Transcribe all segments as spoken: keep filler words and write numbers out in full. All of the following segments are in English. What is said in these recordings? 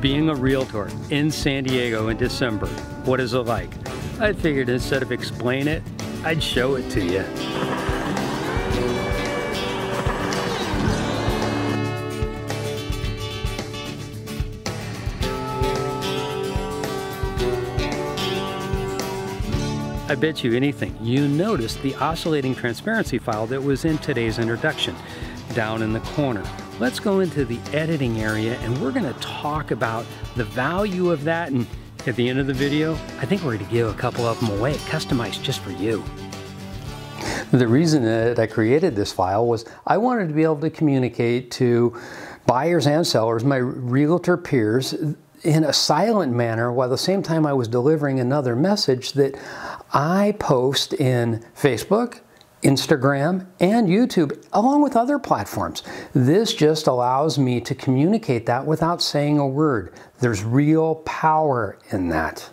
Being a realtor in San Diego in December, what is it like? I figured instead of explain it, I'd show it to you. I bet you anything, you noticed the oscillating transparency file that was in today's introduction, down in the corner. Let's go into the editing area and we're gonna talk about the value of that, and at the end of the video, I think we're gonna give a couple of them away, customized just for you. The reason that I created this file was I wanted to be able to communicate to buyers and sellers, my realtor peers, in a silent manner, while at the same time I was delivering another message that I post in Facebook, Instagram, and YouTube, along with other platforms. This just allows me to communicate that without saying a word. There's real power in that.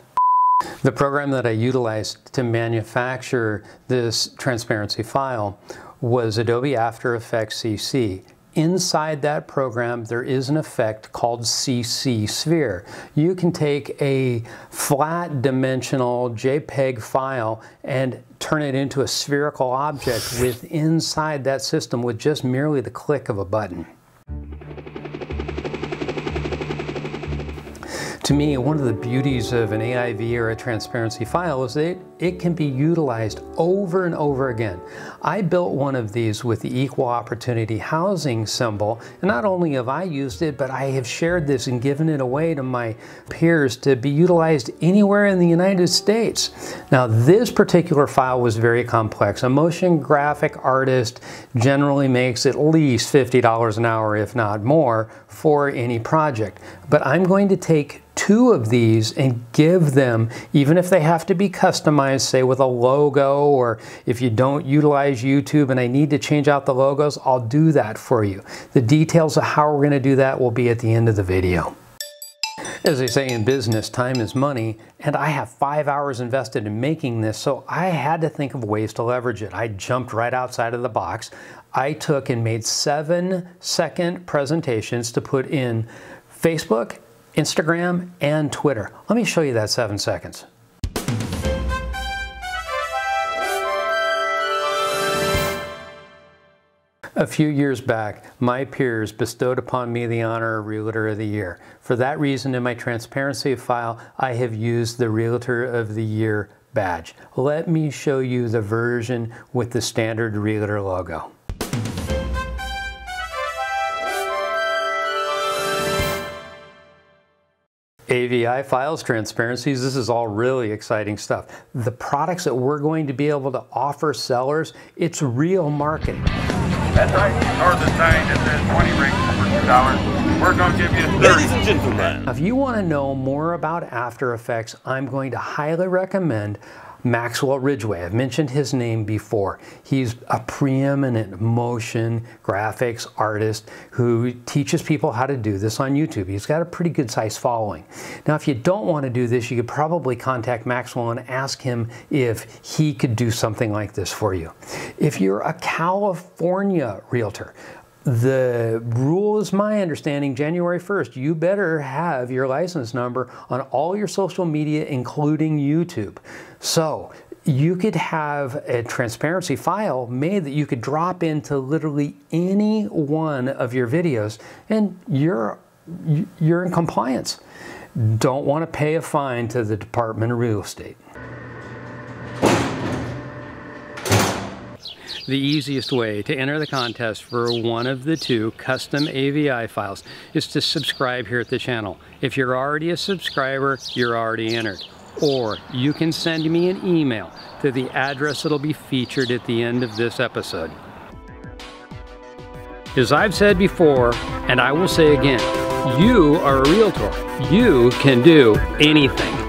The program that I utilized to manufacture this transparency file was Adobe After Effects C C. Inside that program, there is an effect called C C Sphere. You can take a flat dimensional JPEG file and turn it into a spherical object with inside that system with just merely the click of a button. To me, one of the beauties of an A I V or a transparency file is that it can be utilized over and over again. I built one of these with the equal opportunity housing symbol, and not only have I used it, but I have shared this and given it away to my peers to be utilized anywhere in the United States. Now, this particular file was very complex. A motion graphic artist generally makes at least fifty dollars an hour, if not more, for any project. But I'm going to take two of these and give them, even if they have to be customized, say with a logo, or if you don't utilize YouTube and I need to change out the logos, I'll do that for you. The details of how we're going to do that will be at the end of the video. As they say in business, time is money, and I have five hours invested in making this, so I had to think of ways to leverage it. I jumped right outside of the box. I took and made seven second presentations to put in Facebook, Instagram, and Twitter. Let me show you that seven seconds. A few years back, my peers bestowed upon me the honor of Realtor of the Year. For that reason, in my transparency file, I have used the Realtor of the Year badge. Let me show you the version with the standard Realtor logo. A V I files, transparencies, this is all really exciting stuff. The products that we're going to be able to offer sellers, it's real marketing. That's right, north of sign that says twenty rings for two dollars. We're going to give you thirty. Ladies and gentlemen. Now, if you want to know more about After Effects, I'm going to highly recommend Maxwell Ridgeway. I've mentioned his name before. He's a preeminent motion graphics artist who teaches people how to do this on YouTube. He's got a pretty good sized following. Now, if you don't want to do this, you could probably contact Maxwell and ask him if he could do something like this for you. If you're a California realtor, the rule is my understanding, January first, you better have your license number on all your social media, including YouTube. So you could have a transparency file made that you could drop into literally any one of your videos, and you're, you're in compliance. Don't want to pay a fine to the Department of Real Estate. The easiest way to enter the contest for one of the two custom A V I files is to subscribe here at the channel. If you're already a subscriber, you're already entered. Or you can send me an email to the address that'll be featured at the end of this episode. As I've said before, and I will say again, you are a realtor. You can do anything.